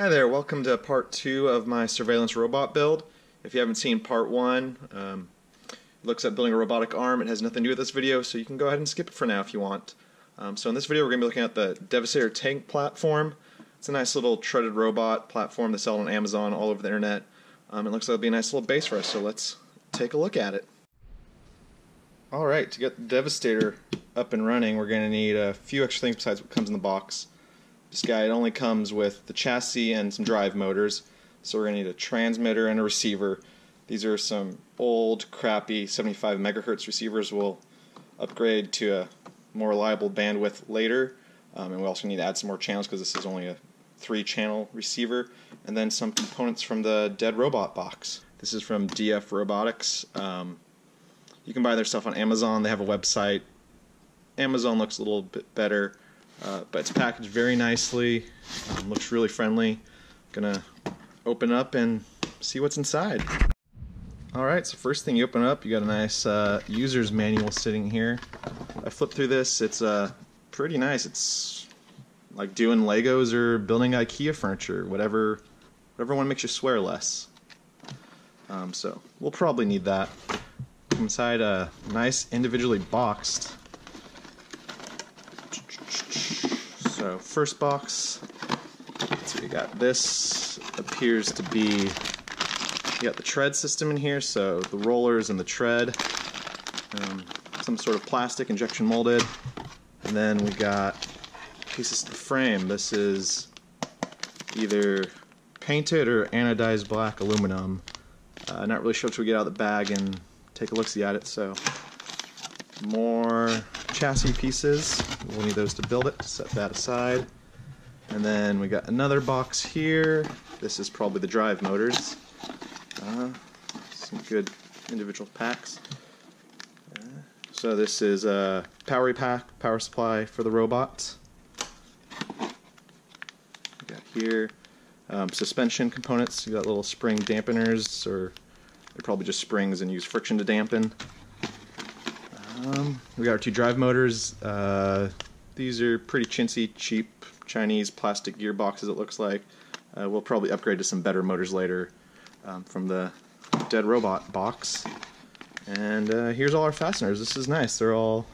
Hi there, welcome to part 2 of my surveillance robot build. If you haven't seen part 1, it looks at building a robotic arm. It has nothing to do with this video, so you can go ahead and skip it for now if you want. So in this video we're going to be looking at the Devastator Tank Platform. It's a nice little treaded robot platform that's sold on Amazon all over the internet. It looks like it'll be a nice little base for us, so let's take a look at it. Alright, to get the Devastator up and running we're going to need a few extra things besides what comes in the box. This guy, it only comes with the chassis and some drive motors, so we're going to need a transmitter and a receiver. These are some old, crappy 75 megahertz receivers. We'll upgrade to a more reliable bandwidth later, and we also need to add some more channels because this is only a 3-channel receiver, and then some components from the Dead Robot box. This is from DF Robotics. You can buy their stuff on Amazon. They have a website. Amazon looks a little bit better. But it's packaged very nicely, looks really friendly. Gonna open up and see what's inside. Alright, so first thing you open up, you got a nice user's manual sitting here. I flipped through this, it's pretty nice. It's like doing Legos or building IKEA furniture, whatever one makes you swear less. So we'll probably need that. Inside a nice individually boxed. So first box, so you got this, appears to be, you got the tread system in here, so the rollers and the tread, some sort of plastic injection molded, and then we got pieces of the frame. This is either painted or anodized black aluminum. Not really sure till we get out of the bag and take a look-see at it, so more chassis pieces. We'll need those to build it, set that aside. And then we got another box here. This is probably the drive motors. Some good individual packs. So this is a power pack, power supply for the robot. We got here suspension components. You got little spring dampeners, or they're probably just springs and use friction to dampen. We got our two drive motors. These are pretty chintzy, cheap Chinese plastic gearboxes, it looks like. We'll probably upgrade to some better motors later from the Dead Robot box. And here's all our fasteners. This is nice. They're all,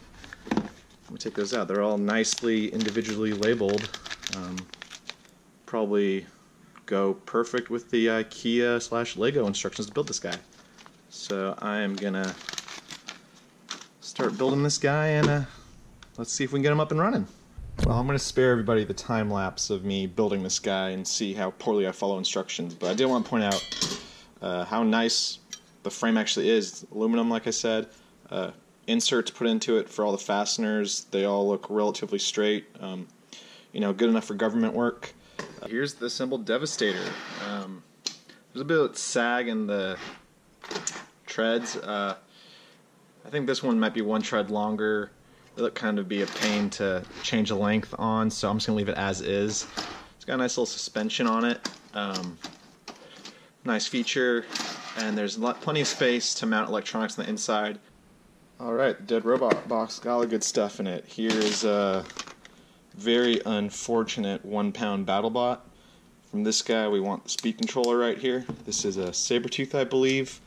let me take those out. They're all nicely individually labeled. Probably go perfect with the IKEA/Lego instructions to build this guy. So I am gonna start building this guy, and let's see if we can get him up and running. Well, I'm going to spare everybody the time lapse of me building this guy and see how poorly I follow instructions, but I did want to point out how nice the frame actually is. It's aluminum, like I said. Inserts put into it for all the fasteners. They all look relatively straight. You know, good enough for government work. Here's the assembled Devastator. There's a bit of sag in the treads. I think this one might be one tread longer. It'll kind of be a pain to change the length on, so I'm just going to leave it as is. It's got a nice little suspension on it. Nice feature, and there's plenty of space to mount electronics on the inside. Alright, Dead Robot box, got all the good stuff in it. Here is a very unfortunate 1-pound BattleBot. From this guy we want the speed controller right here. This is a Sabertooth, I believe.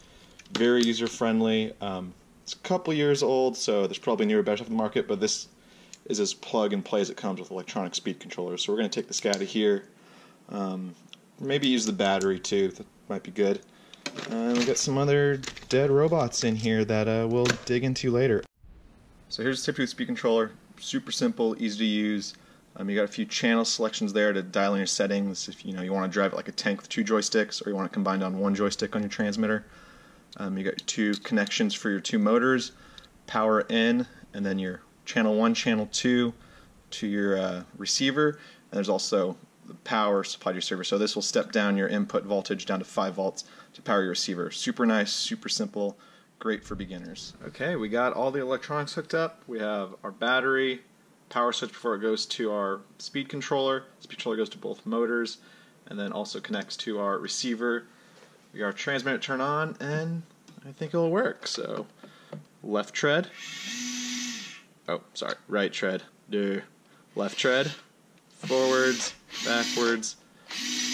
Very user-friendly. It's a couple years old, so there's probably newer, better stuff in the market, but this is as plug-and-play as it comes with electronic speed controllers. So we're going to take this guy out of here. Maybe use the battery, too. That might be good. We've got some other dead robots in here that we'll dig into later. So here's the Sabertooth speed controller. Super simple, easy to use. You got a few channel selections there to dial in your settings. If you want to drive it like a tank with 2 joysticks, or you want it combined on 1 joystick on your transmitter. You got 2 connections for your 2 motors, power in, and then your channel 1, channel 2 to your receiver. And there's also the power supplied to your server. So this will step down your input voltage down to 5 volts to power your receiver. Super nice, super simple, great for beginners. Okay, we got all the electronics hooked up. We have our battery, power switch before it goes to our speed controller. Speed controller goes to both motors, and then also connects to our receiver. We got our transmitter turned on, and I think it'll work. So, left tread. Oh, sorry, right tread. Left tread. Forwards, backwards.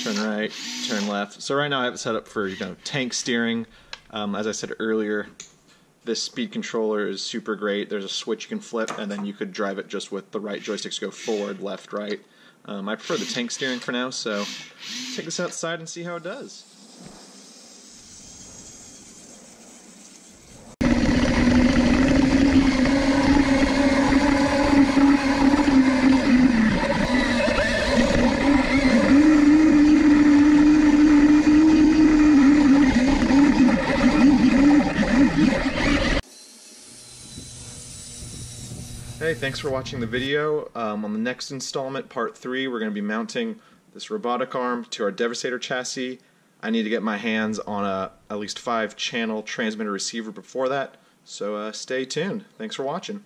turn right, turn left. So right now I have it set up for, you know, tank steering. As I said earlier, this speed controller is super great. There's a switch you can flip, and then you could drive it just with the right joysticks, go forward, left, right. I prefer the tank steering for now, so take this outside and see how it does. Hey, thanks for watching the video. On the next installment, part 3, we're going to be mounting this robotic arm to our Devastator chassis. I need to get my hands on at least 5-channel transmitter receiver before that, so stay tuned. Thanks for watching.